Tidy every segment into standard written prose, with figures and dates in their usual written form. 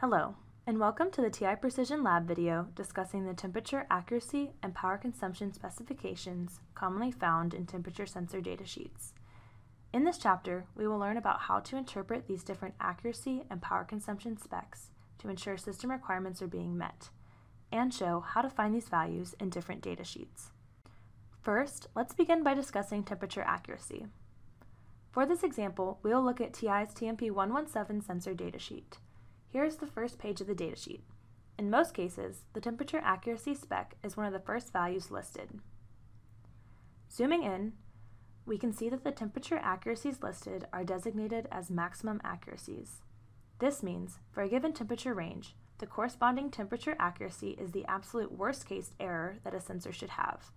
Hello, and welcome to the TI Precision Lab video discussing the temperature accuracy and power consumption specifications commonly found in temperature sensor datasheets. In this chapter, we will learn about how to interpret these different accuracy and power consumption specs to ensure system requirements are being met, and show how to find these values in different datasheets. First, let's begin by discussing temperature accuracy. For this example, we will look at TI's TMP117 sensor datasheet. Here is the first page of the datasheet. In most cases, the temperature accuracy spec is one of the first values listed. Zooming in, we can see that the temperature accuracies listed are designated as maximum accuracies. This means, for a given temperature range, the corresponding temperature accuracy is the absolute worst-case error that a sensor should have.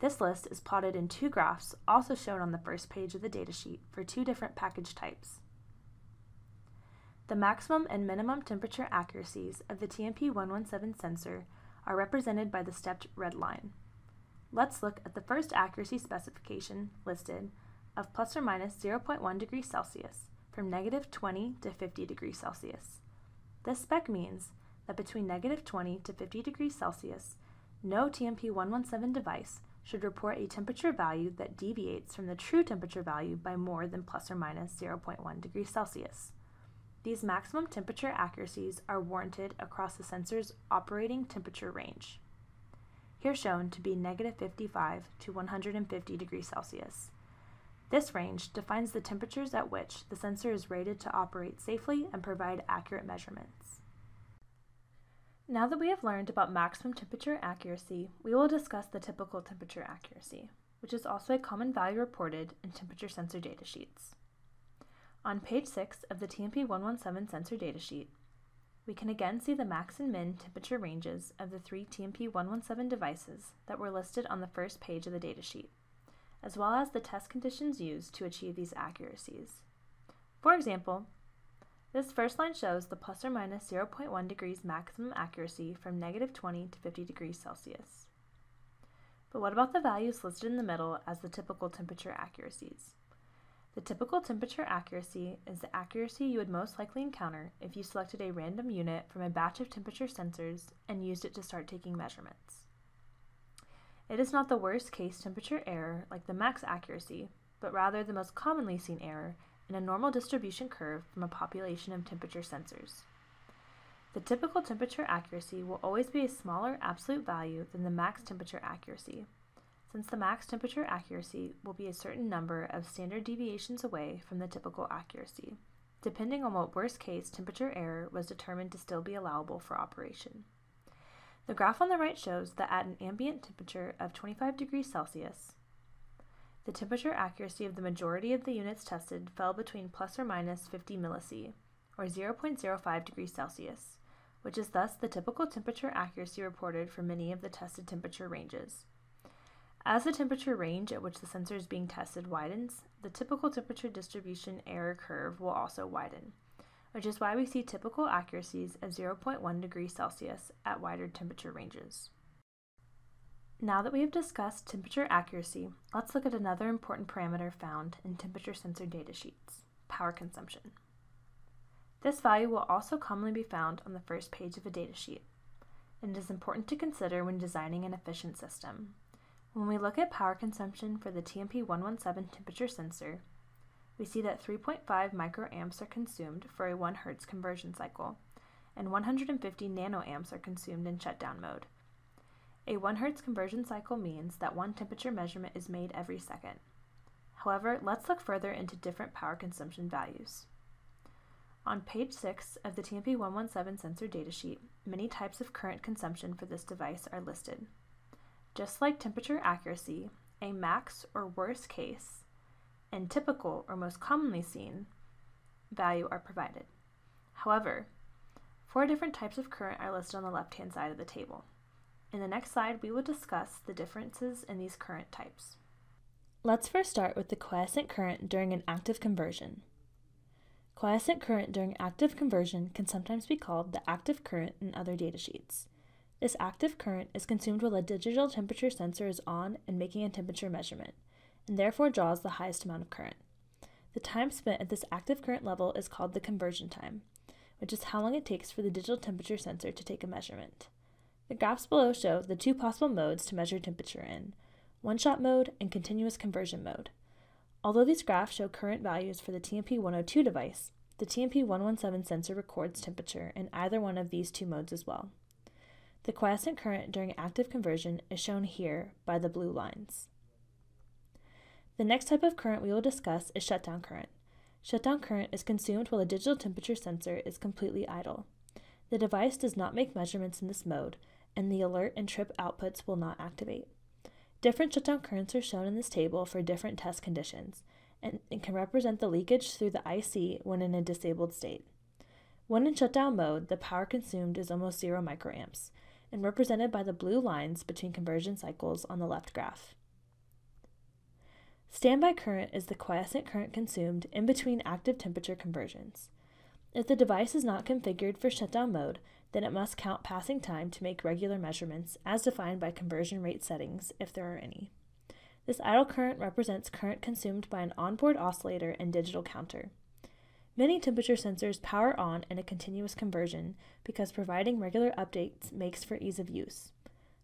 This list is plotted in two graphs, also shown on the first page of the datasheet, for two different package types. The maximum and minimum temperature accuracies of the TMP117 sensor are represented by the stepped red line. Let's look at the first accuracy specification listed of plus or minus 0.1 degrees Celsius from negative 20 to 50 degrees Celsius. This spec means that between negative 20 to 50 degrees Celsius, no TMP117 device should report a temperature value that deviates from the true temperature value by more than plus or minus 0.1 degrees Celsius. These maximum temperature accuracies are warranted across the sensor's operating temperature range, here shown to be negative 55 to 150 degrees Celsius. This range defines the temperatures at which the sensor is rated to operate safely and provide accurate measurements. Now that we have learned about maximum temperature accuracy, we will discuss the typical temperature accuracy, which is also a common value reported in temperature sensor datasheets. On page 6 of the TMP117 sensor datasheet, we can again see the max and min temperature ranges of the three TMP117 devices that were listed on the first page of the datasheet, as well as the test conditions used to achieve these accuracies. For example, this first line shows the plus or minus 0.1 degrees maximum accuracy from negative 20 to 50 degrees Celsius. But what about the values listed in the middle as the typical temperature accuracies? The typical temperature accuracy is the accuracy you would most likely encounter if you selected a random unit from a batch of temperature sensors and used it to start taking measurements. It is not the worst case temperature error like the max accuracy, but rather the most commonly seen error in a normal distribution curve from a population of temperature sensors. The typical temperature accuracy will always be a smaller absolute value than the max temperature accuracy, since the max temperature accuracy will be a certain number of standard deviations away from the typical accuracy, depending on what worst-case temperature error was determined to still be allowable for operation. The graph on the right shows that at an ambient temperature of 25 degrees Celsius, the temperature accuracy of the majority of the units tested fell between plus or minus 50 millisie, or 0.05 degrees Celsius, which is thus the typical temperature accuracy reported for many of the tested temperature ranges. As the temperature range at which the sensor is being tested widens, the typical temperature distribution error curve will also widen, which is why we see typical accuracies of 0.1 degrees Celsius at wider temperature ranges. Now that we have discussed temperature accuracy, let's look at another important parameter found in temperature sensor datasheets: power consumption. This value will also commonly be found on the first page of a datasheet, and it is important to consider when designing an efficient system. When we look at power consumption for the TMP117 temperature sensor, we see that 3.5 microamps are consumed for a 1 Hz conversion cycle, and 150 nanoamps are consumed in shutdown mode. A 1 Hz conversion cycle means that one temperature measurement is made every second. However, let's look further into different power consumption values. On page 6 of the TMP117 sensor datasheet, many types of current consumption for this device are listed. Just like temperature accuracy, a max or worst case and typical or most commonly seen value are provided. However, four different types of current are listed on the left-hand side of the table. In the next slide, we will discuss the differences in these current types. Let's first start with the quiescent current during an active conversion. Quiescent current during active conversion can sometimes be called the active current in other datasheets. This active current is consumed while a digital temperature sensor is on and making a temperature measurement, and therefore draws the highest amount of current. The time spent at this active current level is called the conversion time, which is how long it takes for the digital temperature sensor to take a measurement. The graphs below show the two possible modes to measure temperature in, one-shot mode and continuous conversion mode. Although these graphs show current values for the TMP102 device, the TMP117 sensor records temperature in either one of these two modes as well. The quiescent current during active conversion is shown here by the blue lines. The next type of current we will discuss is shutdown current. Shutdown current is consumed while the digital temperature sensor is completely idle. The device does not make measurements in this mode, and the alert and trip outputs will not activate. Different shutdown currents are shown in this table for different test conditions, and it can represent the leakage through the IC when in a disabled state. When in shutdown mode, the power consumed is almost 0 microamps, and represented by the blue lines between conversion cycles on the left graph. Standby current is the quiescent current consumed in between active temperature conversions. If the device is not configured for shutdown mode, then it must count passing time to make regular measurements as defined by conversion rate settings, if there are any. This idle current represents current consumed by an onboard oscillator and digital counter. Many temperature sensors power on in a continuous conversion because providing regular updates makes for ease of use.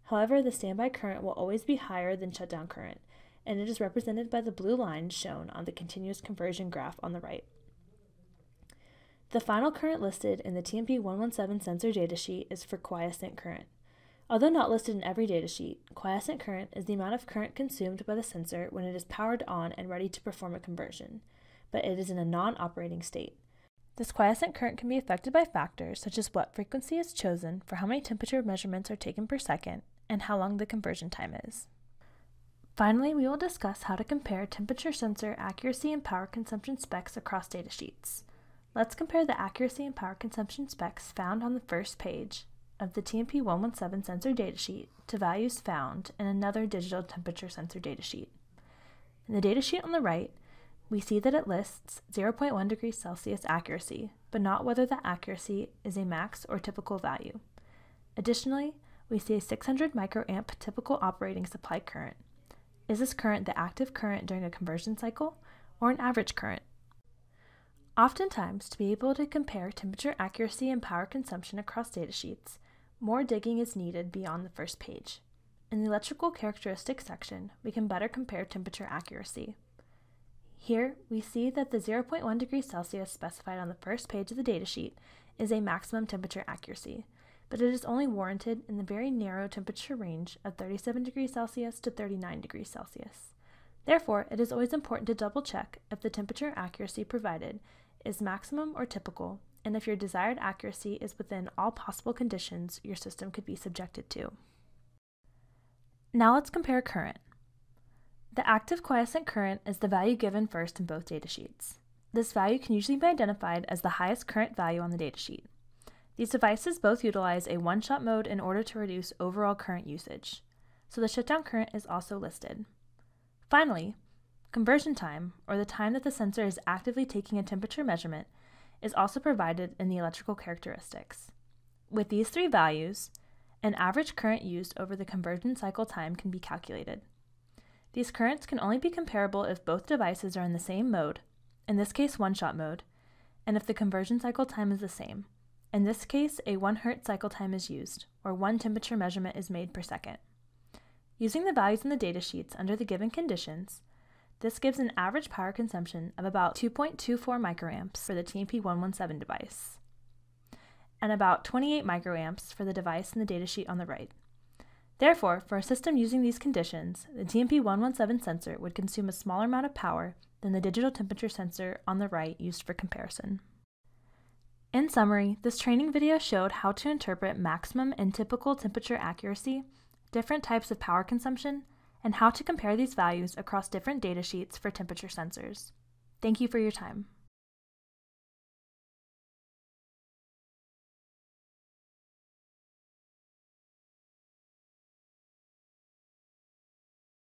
However, the standby current will always be higher than shutdown current, and it is represented by the blue line shown on the continuous conversion graph on the right. The final current listed in the TMP117 sensor datasheet is for quiescent current. Although not listed in every datasheet, quiescent current is the amount of current consumed by the sensor when it is powered on and ready to perform a conversion, but it is in a non-operating state. This quiescent current can be affected by factors such as what frequency is chosen for how many temperature measurements are taken per second and how long the conversion time is. Finally, we will discuss how to compare temperature sensor accuracy and power consumption specs across datasheets. Let's compare the accuracy and power consumption specs found on the first page of the TMP117 sensor datasheet to values found in another digital temperature sensor datasheet. In the datasheet on the right, we see that it lists 0.1 degrees Celsius accuracy, but not whether the accuracy is a max or typical value. Additionally, we see a 600 microamp typical operating supply current. Is this current the active current during a conversion cycle, or an average current? Oftentimes, to be able to compare temperature accuracy and power consumption across datasheets, more digging is needed beyond the first page. In the electrical characteristics section, we can better compare temperature accuracy. Here, we see that the 0.1 degrees Celsius specified on the first page of the datasheet is a maximum temperature accuracy, but it is only warranted in the very narrow temperature range of 37 degrees Celsius to 39 degrees Celsius. Therefore, it is always important to double-check if the temperature accuracy provided is maximum or typical, and if your desired accuracy is within all possible conditions your system could be subjected to. Now let's compare current. The active quiescent current is the value given first in both datasheets. This value can usually be identified as the highest current value on the datasheet. These devices both utilize a one-shot mode in order to reduce overall current usage, so the shutdown current is also listed. Finally, conversion time, or the time that the sensor is actively taking a temperature measurement, is also provided in the electrical characteristics. With these three values, an average current used over the conversion cycle time can be calculated. These currents can only be comparable if both devices are in the same mode, in this case one-shot mode, and if the conversion cycle time is the same. In this case, a 1 hertz cycle time is used, or one temperature measurement is made per second. Using the values in the datasheets under the given conditions, this gives an average power consumption of about 2.24 microamps for the TMP117 device, and about 28 microamps for the device in the datasheet on the right. Therefore, for a system using these conditions, the TMP117 sensor would consume a smaller amount of power than the digital temperature sensor on the right used for comparison. In summary, this training video showed how to interpret maximum and typical temperature accuracy, different types of power consumption, and how to compare these values across different datasheets for temperature sensors. Thank you for your time.